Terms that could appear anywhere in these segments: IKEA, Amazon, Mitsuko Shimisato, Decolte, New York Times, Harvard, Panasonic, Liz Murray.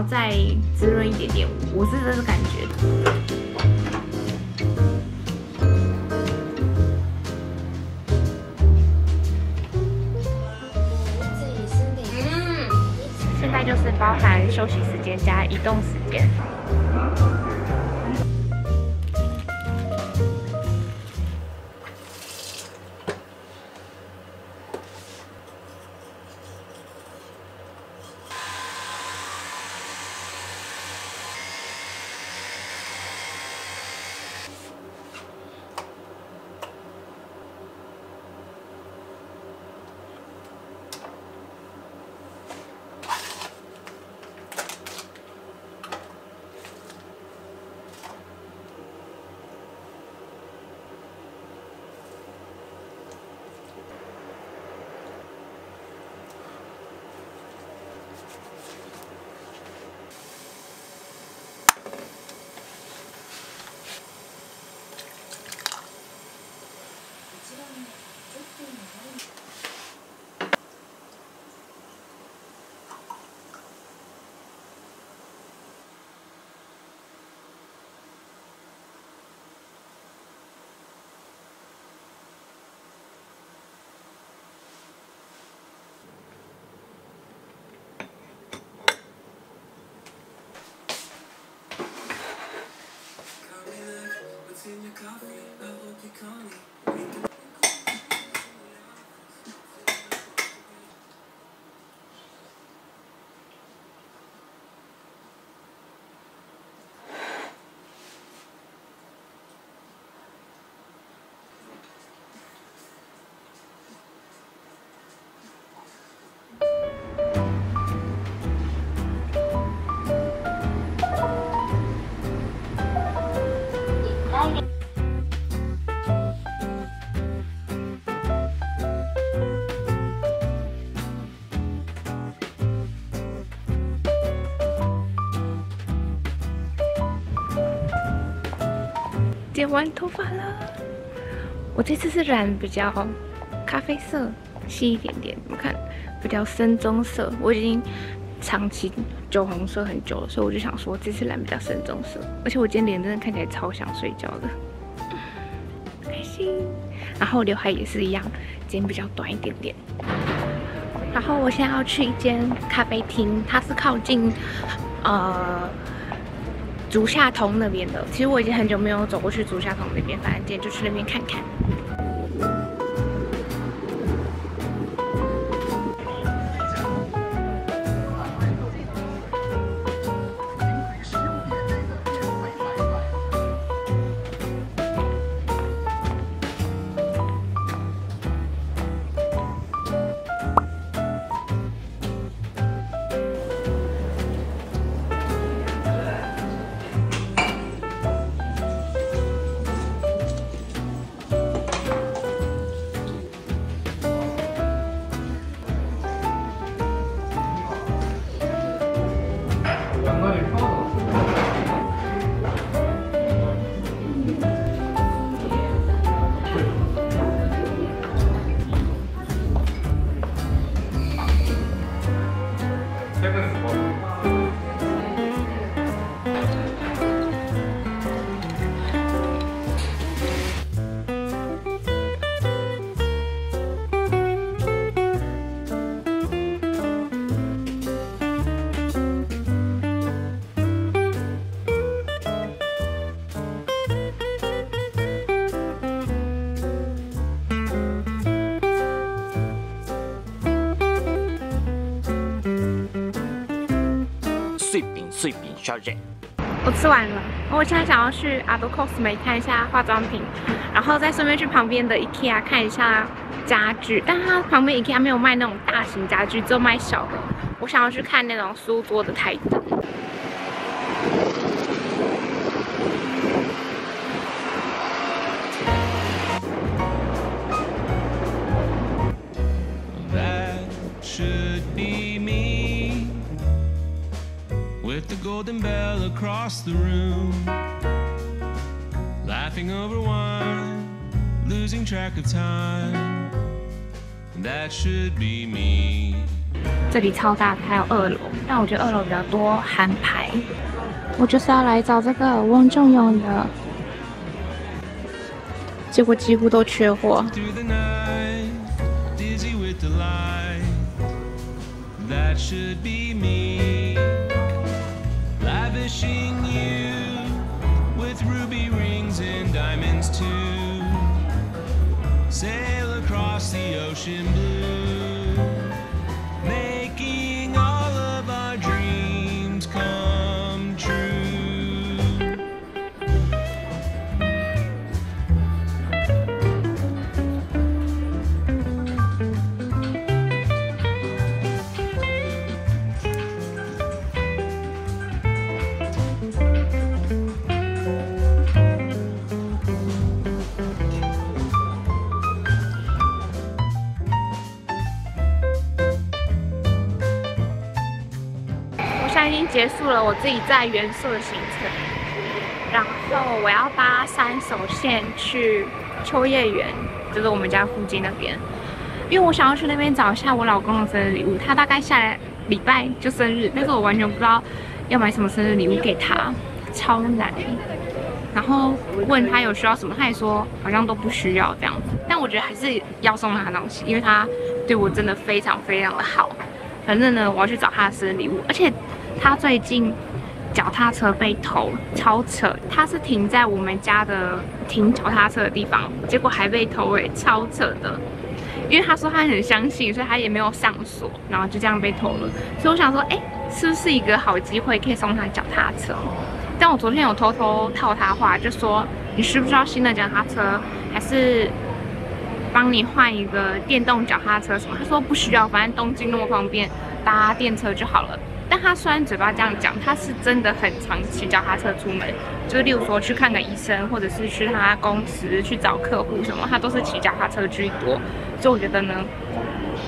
要再滋润一点点，我是这个感觉。 就是包含休息时间加移动时间。剪完头发了，我这次是染比较咖啡色，细一点点。你们看，比较深棕色。我已经长期酒红色很久了，所以我就想说这次染比较深棕色。而且我今天脸真的看起来超想睡觉的，开心。然后刘海也是一样，剪比较短一点点。然后我现在要去一间咖啡厅，它是靠近竹下通那边的，其实我已经很久没有走过去竹下通那边，反正今天就去那边看看。我吃完了，我现在想要去阿多 Cosme 看一下化妆品，然后再顺便去旁边的 IKEA 看一下家具，但它旁边 IKEA 没有卖那种大型家具，只有卖小的。我想要去看那种书桌的台灯。 Golden bell across the room, laughing over wine, losing track of time. That should be me. 这里超大，还有2楼，但我觉得2楼比较多韩牌。我就是要来找这个翁仲永的，结果几乎都缺货。 That should be me, lavishing you with ruby rings and diamonds too. Sail across the ocean blue, making all of our dreams come true. 已经结束了我自己在原宿的行程，然后我要搭3手线去秋叶原，就是我们家附近那边，因为我想要去那边找一下我老公的生日礼物，他大概下礼拜就生日，但是我完全不知道要买什么生日礼物给他，超难。然后问他有需要什么，他也说好像都不需要这样子，但我觉得还是要送他东西，因为他对我真的非常非常的好。反正呢，我要去找他的生日礼物，而且 他最近脚踏车被偷，超扯！他是停在我们家的停脚踏车的地方，结果还被偷哎，超扯的！因为他说他很相信，所以他也没有上锁，然后就这样被偷了。所以我想说，是不是一个好机会可以送他脚踏车？但我昨天有偷偷套他话，就说你需不需要新的脚踏车，还是帮你换一个电动脚踏车什么？他说不需要，反正东京那么方便，搭电车就好了。 但他虽然嘴巴这样讲，他是真的很常骑脚踏车出门，就是例如说去看个医生，或者是去他公司去找客户什么，他都是骑脚踏车居多。所以我觉得呢，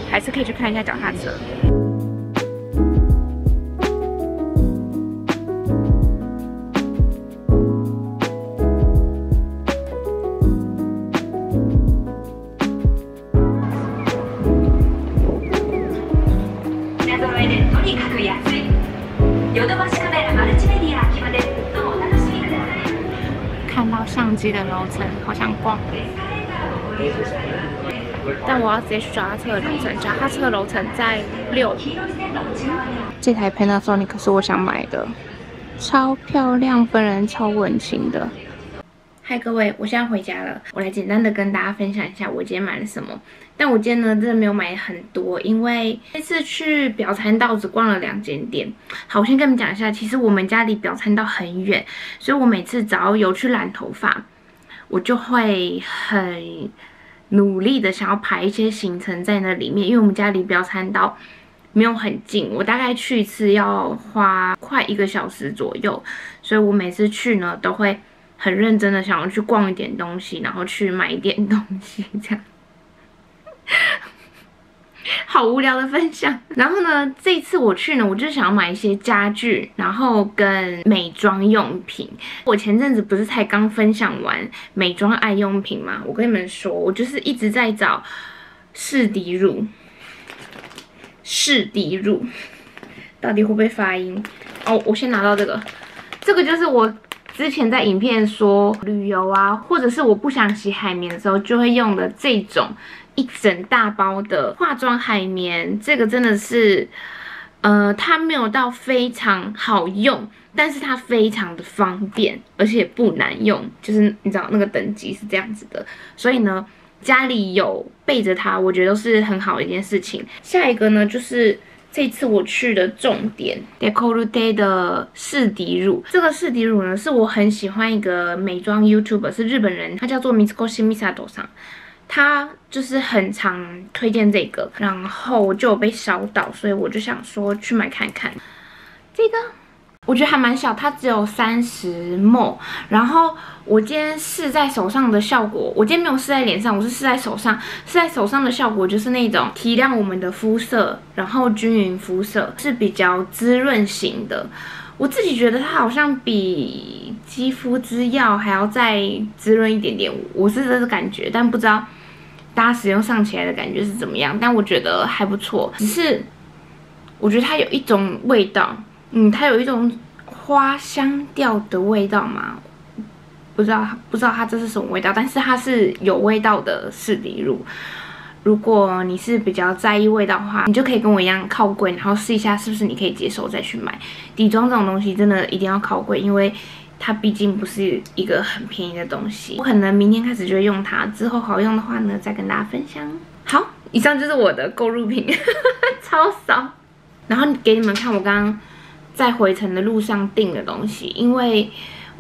还是可以去看一下脚踏车。 看到相机的楼层，好想逛，但我要直接去脚踏车的楼层。脚踏车的楼层在6楼。这台 Panasonic 是我想买的，超漂亮，本人超文青的。 嗨，各位，我现在回家了。我来简单的跟大家分享一下我今天买了什么。但我今天呢，真的没有买很多，因为这次去表参道只逛了2间店。好，我先跟你们讲一下，其实我们家离表参道很远，所以我每次只要有去染头发，我就会很努力的想要排一些行程在那里面，因为我们家离表参道没有很近，我大概去一次要花快1个小时左右，所以我每次去呢都会 很认真的想要去逛一点东西，然后去买一点东西，这样好无聊的分享。然后呢，这一次我去呢，我就想要买一些家具，然后跟美妆用品。我前阵子不是才刚分享完美妆爱用品吗？我跟你们说，我就是一直在找适迪乳，到底会不会发音？哦，我先拿到这个，这个就是我 之前在影片说旅游啊，或者是我不想洗海绵的时候，就会用的这种1整大包的化妆海绵。这个真的是，它没有到非常好用，但是它非常的方便，而且不难用，就是你知道那个等级是这样子的。所以呢，家里有备着它，我觉得都是很好的一件事情。下一个呢，就是 这次我去的重点 ，Decolte 的适迪乳。这个适迪乳呢，是我很喜欢一个美妆 YouTuber， 是日本人，他叫做 Mitsuko Shimisato 他就是很常推荐这个，然后我就有被烧到，所以我就想说去买看看。这个我觉得还蛮小，它只有30ml。然后我今天试在手上的效果，我今天没有试在脸上，我是试在手上。试在手上的效果就是那种提亮我们的肤色，然后均匀肤色，是比较滋润型的。我自己觉得它好像比肌肤之钥还要再滋润一点点，我是这个感觉，但不知道大家使用上起来的感觉是怎么样。但我觉得还不错，只是我觉得它有一种味道，它有一种花香调的味道嘛，不知道它这是什么味道，但是它是有味道的士力路。如果你是比较在意味道的话，你就可以跟我一样靠柜，然后试一下是不是你可以接受再去买。底妆这种东西真的一定要靠柜，因为它毕竟不是一个很便宜的东西。我可能明天开始就会用它，之后好用的话呢，再跟大家分享。好，以上就是我的购入品，超少。然后给你们看我刚刚在回程的路上订的东西，因为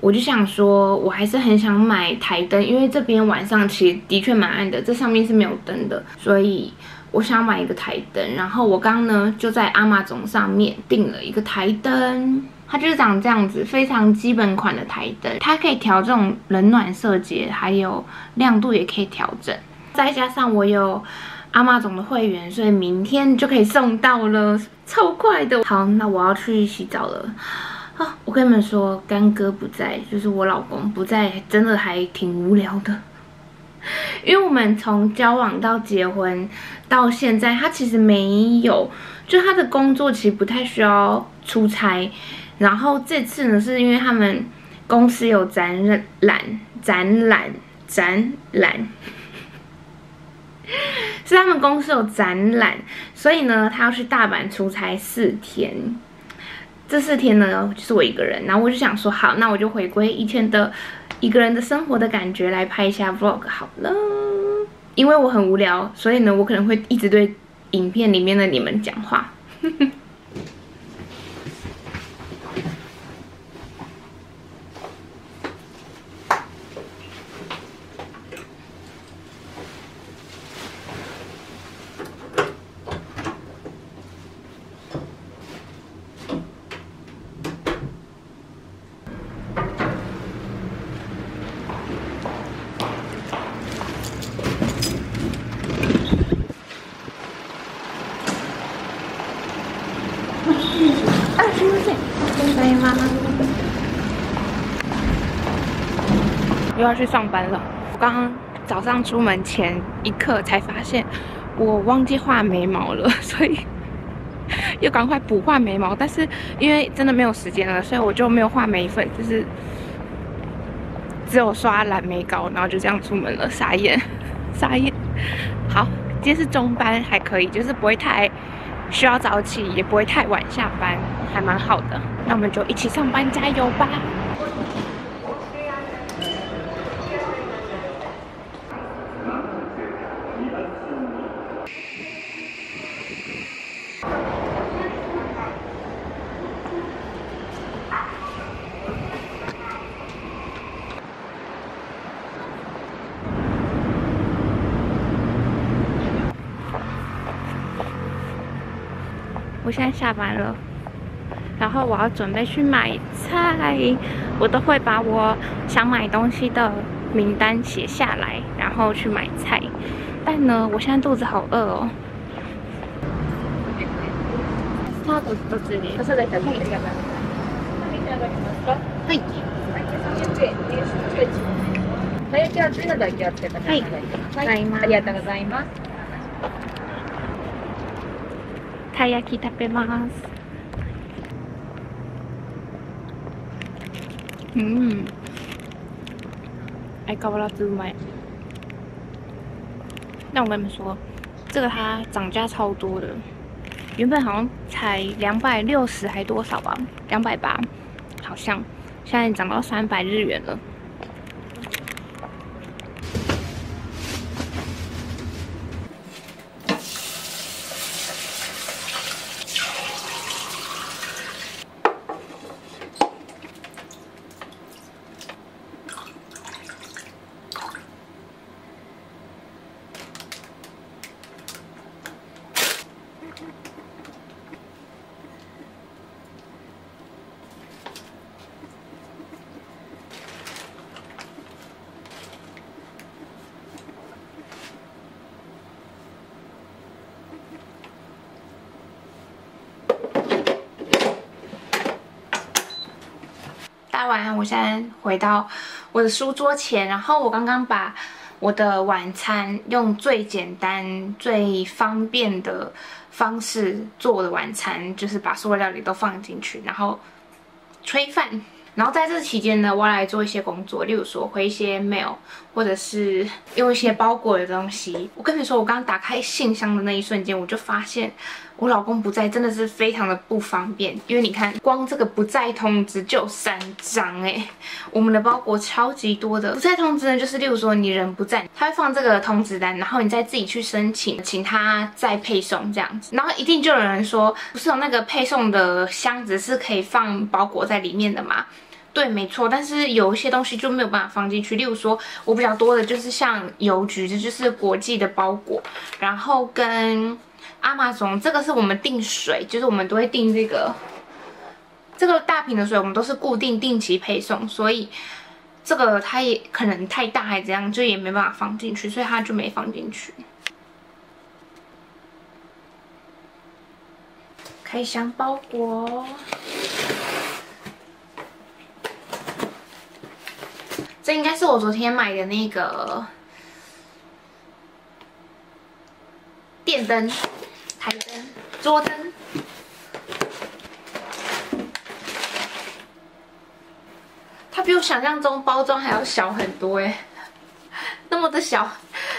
我就想说，我还是很想买台灯，因为这边晚上其实的确蛮暗的，这上面是没有灯的，所以我想买一个台灯。然后我刚呢就在Amazon上面订了一个台灯，它就是长这样子，非常基本款的台灯，它可以调这种冷暖色阶，还有亮度也可以调整。再加上我有Amazon的会员，所以明天就可以送到了，超快的。好，那我要去洗澡了。啊，我跟你们说，干哥不在，就是我老公不在，真的还挺无聊的。因为我们从交往到结婚到现在，他其实没有，就他的工作其实不太需要出差。然后这次呢，是因为他们公司有展览，是他们公司有展览，所以呢，他要去大阪出差4天。这4天呢，就是我一个人，然后我就想说，好，那我就回归以前的一个人的生活的感觉，来拍一下 vlog 好了。因为我很无聊，所以呢，我可能会一直对影片里面的你们讲话。又要去上班了。我刚刚早上出门前一刻才发现我忘记画眉毛了，所以又赶快补画眉毛。但是因为真的没有时间了，所以我就没有画眉粉，就是只有刷染眉膏，然后就这样出门了。傻眼，傻眼。好，今天是中班，还可以，就是不会太需要早起，也不会太晚下班，还蛮好的。那我们就一起上班，加油吧！我现在下班了，然后我要准备去买菜。我都会把我想买东西的名单写下来，然后去买菜。但呢，我现在肚子好饿哦。スタート1つに傘だけ持ってきます。はい。ありがとうございます。たい焼き食べます。相変わらずうまい。但我跟你们说，这个它涨价超多的，原本好像才260还多少吧，280，好像现在涨到300日元了。大家晚安，我现在回到我的书桌前，然后我刚刚把我的晚餐用最简单、最方便的方式做我的晚餐，就是把所有料理都放进去，然后炊饭。然后在这期间呢，我要来做一些工作，例如说回一些 mail， 或者是用一些包裹的东西。我跟你说，我刚打开信箱的那一瞬间，我就发现我老公不在，真的是非常的不方便。因为你看，光这个不在通知就3张哎，我们的包裹超级多的。不在通知呢，就是例如说你人不在，他会放这个通知单，然后你再自己去申请，请他再配送这样子。然后一定就有人说，不是有那个配送的箱子是可以放包裹在里面的吗？对，没错，但是有一些东西就没有办法放进去，例如说，我比较多的就是像邮局，这就是国际的包裹，然后跟阿玛总，这个是我们订水，就是我们都会订这个大瓶的水，我们都是固定定期配送，所以这个它也可能太大还怎样，就也没办法放进去，所以它就没放进去。开箱包裹。这应该是我昨天买的那个电灯、台灯、桌灯。它比我想象中包装还要小很多哎，那么的小，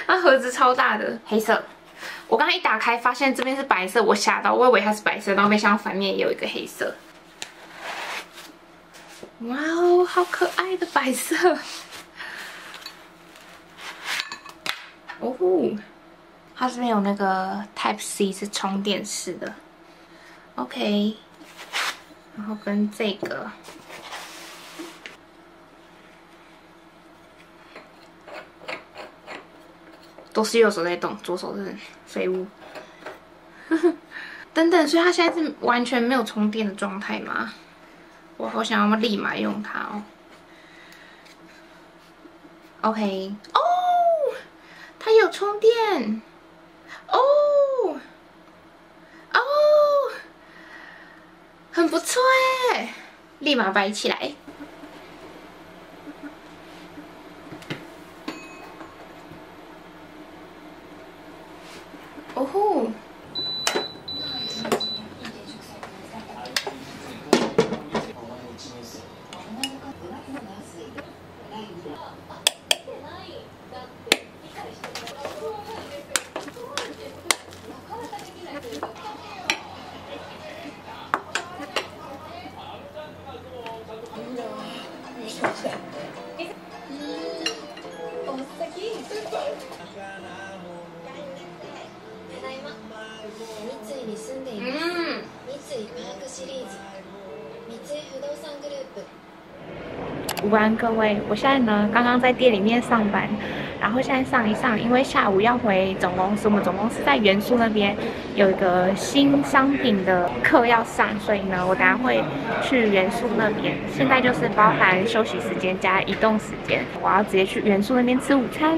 那盒子超大的，黑色。我刚刚一打开发现这边是白色，我吓到，我以为它是白色，然后没想到反面也有一个黑色。哇哦，好可爱的白色！哦吼，它这边有那个 Type C 是充电式的 ，OK。然后跟这个，都是右手在动，左手是废物。等等，所以它现在是完全没有充电的状态吗？我好想要立马用它哦。OK， 哦，它有充电。哦，哦，很不错哎，立马摆起来。哦吼。午安各位，我现在呢刚刚在店里面上班，然后现在上一上，因为下午要回总公司，我们总公司在原宿那边有一个新商品的课要上，所以呢我等下会去原宿那边。现在就是包含休息时间加移动时间，我要直接去原宿那边吃午餐。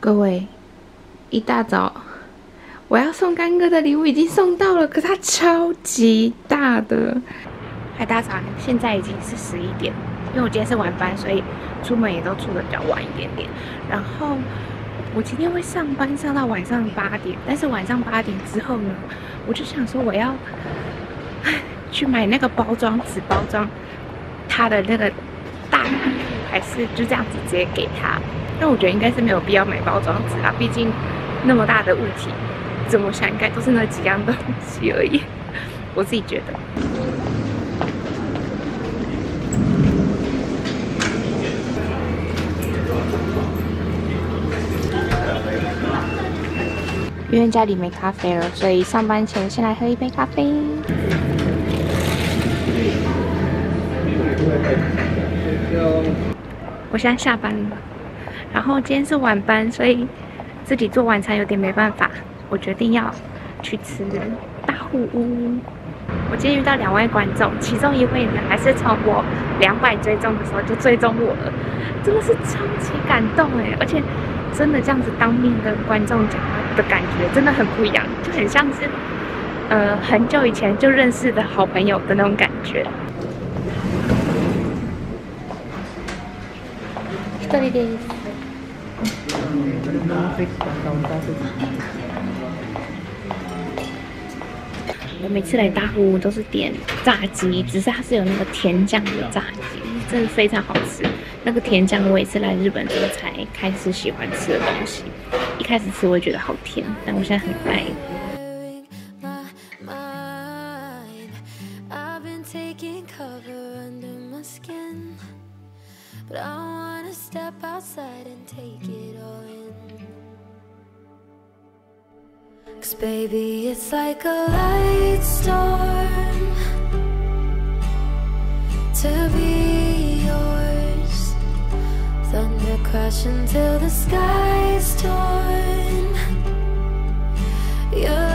各位，一大早我要送干哥的礼物已经送到了，可是它超级大的。嗨，大家，现在已经是11点，因为我今天是晚班，所以出门也都出的比较晚一点点。然后我今天会上班上到晚上8点，但是晚上8点之后呢，我就想说我要去买那个包装纸包装它的那个大礼物，还是就这样子直接给他。但我觉得应该是没有必要买包装纸啦，毕竟那么大的物体，怎么想应该都是那几样东西而已，我自己觉得。因为家里没咖啡了，所以上班前先来喝一杯咖啡。我现在下班了。然后今天是晚班，所以自己做晚餐有点没办法，我决定要去吃大户屋。我今天遇到2位观众，其中1位呢还是从我200追踪的时候就追踪我了，真的是超级感动哎！而且真的这样子当面跟观众讲话的感觉真的很不一样，就很像是很久以前就认识的好朋友的那种感觉。一人です。我每次来大户屋都是点炸鸡，只是它是有那个甜酱的炸鸡，真的非常好吃。那个甜酱我也是来日本之后才开始喜欢吃的东西，一开始吃我也觉得好甜，但我现在很爱。Cause baby, it's like a light storm to be yours. Thunder crashing till the sky's torn. You're